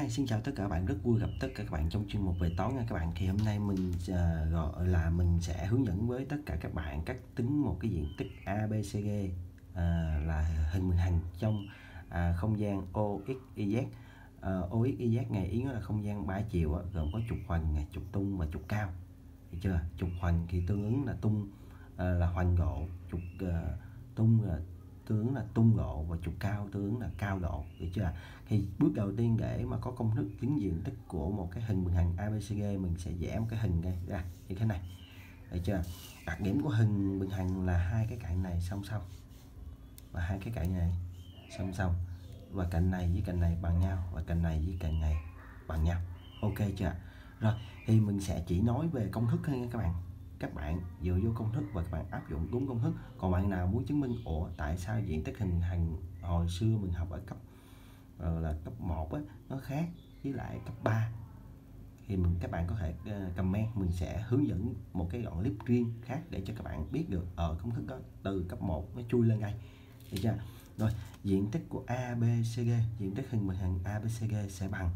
Hi, xin chào tất cả các bạn, rất vui gặp tất cả các bạn trong chuyên mục về toán nha các bạn. Thì hôm nay mình gọi là mình sẽ hướng dẫn với tất cả các bạn cách tính một cái diện tích ABCD là hình hành trong không gian OXYZ. OXYZ ngày Yến là không gian 3 chiều gồm có trục hoành, trục tung và trục cao. Được chưa? Trục hoành thì tương ứng là tung là hoành độ, trục tung là tương ứng là tung độ và trục cao tương ứng là cao độ, được chưa? Thì bước đầu tiên để mà có công thức tính diện tích của một cái hình bằng hành ABCD, mình sẽ vẽ một cái hình đây ra như thế này, được chưa? Đặc điểm của hình bằng hành là hai cái cạnh này song song và hai cái cạnh này song song và cạnh này với cạnh này bằng nhau và cạnh này với cạnh này bằng nhau, ok chưa? Rồi thì mình sẽ chỉ nói về công thức thôi nha các bạn. Các bạn dựa vô công thức và các bạn áp dụng đúng công thức. Còn bạn nào muốn chứng minh ủa tại sao diện tích hình hành hồi xưa mình học ở cấp là cấp 1 nó khác với lại cấp 3 thì các bạn có thể comment, mình sẽ hướng dẫn một cái đoạn clip riêng khác để cho các bạn biết được ở công thức đó từ cấp 1 nó chui lên đây, được chưa? Rồi diện tích của ABCD, diện tích hình bình hành ABCD sẽ bằng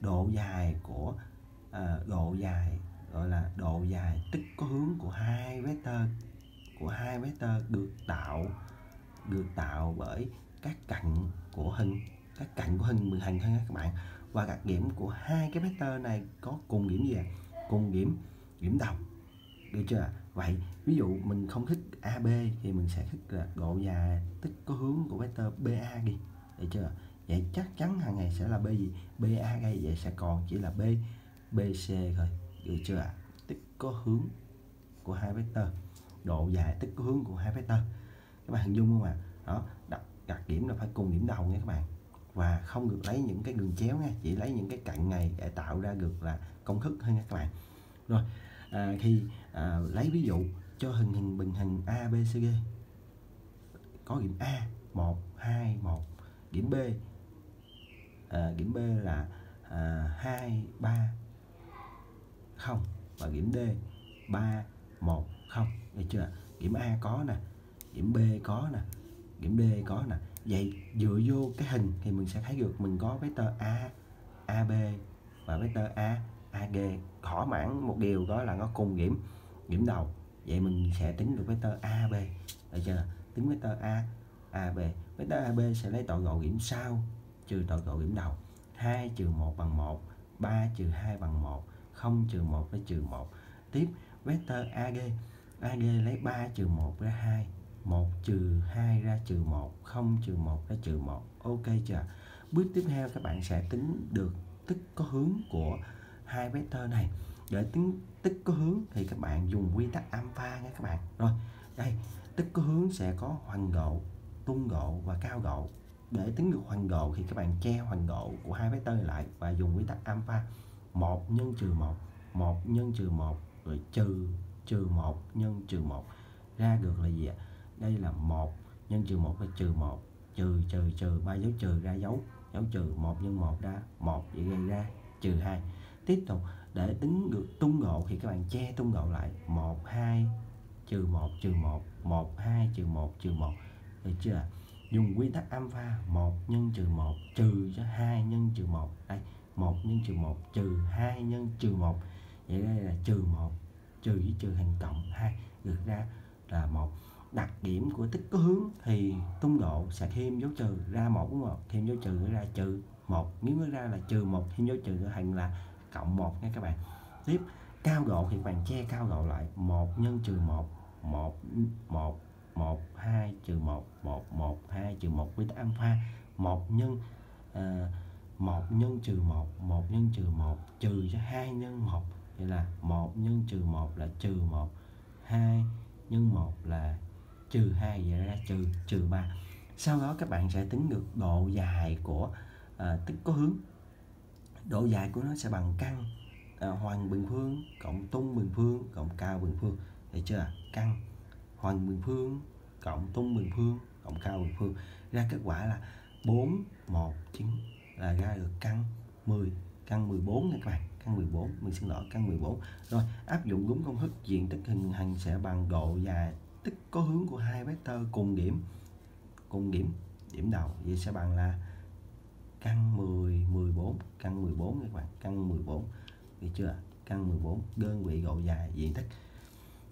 độ dài của độ dài tích có hướng của hai vectơ được tạo bởi các cạnh của hình bình hành thôi các bạn. Và đặc điểm của hai cái vectơ này có cùng điểm gì ạ? Cùng điểm đồng, được chưa? Vậy ví dụ mình không thích AB thì mình sẽ thích là độ dài tích có hướng của vectơ BA đi, được chưa? Vậy chắc chắn hàng ngày sẽ là B gì? BA đây, vậy sẽ còn chỉ là BC thôi, được chưa ạ? Tích có hướng của hai vectơ, độ dài tích có hướng của hai vectơ, các bạn hình dung không ạ? Đó, đặc điểm là phải cùng điểm đầu nha các bạn, và không được lấy những cái đường chéo nha, chỉ lấy những cái cạnh này để tạo ra được là công thức thôi nha các bạn. Rồi lấy ví dụ cho hình bình hành ABCD có điểm A 1 2 1, điểm B là 2 3 0 và điểm D 3 1 0, được chưa? Điểm A có nè, điểm B có nè, điểm D có nè. Vậy dựa vô cái hình thì mình sẽ thấy được mình có vectơ A AB và vectơ A AD, thỏa mãn một điều đó là nó cùng điểm đầu. Vậy mình sẽ tính được vectơ AB, được chưa? Tính vectơ A AB, vectơ AB sẽ lấy tọa độ điểm sau trừ tọa độ điểm đầu. 2 - 1 bằng 1, 3 - 2 bằng 1, 0 - 1 lấy -1. Tiếp vectơ AD, AD lấy 3 - 1 ra 2, 1 - 2 ra -1, 0 - 1 ra -1, ok chưa? Bước tiếp theo các bạn sẽ tính được tích có hướng của hai vectơ này. Để tính tích có hướng thì các bạn dùng quy tắc alpha nha các bạn. Rồi đây, tích có hướng sẽ có hoành độ, tung độ và cao độ. Để tính được hoành độ thì các bạn che hoành độ của hai vectơ này lại và dùng quy tắc alpha. 1 - 1, 1 - 1 rồi trừ 1 - 1 ra được là gì ạ? Đây là 1 - 1 là -1, trừ ba dấu trừ ra dấu trừ, 1 - 1 ra 1, vậy gây ra -2. Tiếp tục để tính được tung độ thì các bạn che tung độ lại, 1 - 1 - 1, 1 - 1 - 1, được chưa? Dùng quy tắc alpha 1 - 1 trừ 2 - 1, đây 1 - 1 -2 - 1, vậy đây là -1, trừ với trừ thành cộng 2, được ra là 1. Đặc điểm của tích có hướng thì tung độ sẽ thêm dấu trừ ra 1 đúng không? Thêm dấu trừ ra -1, nếu nó ra là -1 thêm dấu trừ thành là +1 nha các bạn. Tiếp cao độ thì bạn che cao độ lại, 1 - 1, 1 - 1, 1 - 2 - 1, 1 - 2 - 1 quy tắc alpha. 1 - 1, 1 - 1 -2 - 1, vậy là 1 - 1 là -1, 2 - 1 là -2, vậy ra -3. Sau đó các bạn sẽ tính được độ dài của tích có hướng. Độ dài của nó sẽ bằng căn hoành bình phương cộng tung bình phương cộng cao bình phương, được chưa? Căn hoành bình phương cộng tung bình phương cộng cao bình phương, ra kết quả là 419, là ra được căn 10, căn 14 nha các bạn. Căn 14, mình xin lỗi, căn 14. Rồi áp dụng đúng công thức, diện tích hình hành sẽ bằng độ dài tích có hướng của hai vectơ cùng điểm đầu, vậy sẽ bằng là căn 10, 14, căn 14 các bạn, căn 14, được chưa? Căn 14, đơn vị độ dài diện tích,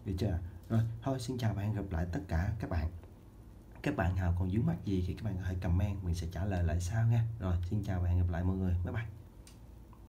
được chưa? Rồi, thôi xin chào bạn, gặp lại tất cả các bạn. Các bạn nào còn vướng mắc gì thì các bạn hãy comment, mình sẽ trả lời lại sau nha. Rồi, xin chào bạn, gặp lại mọi người, bye bye.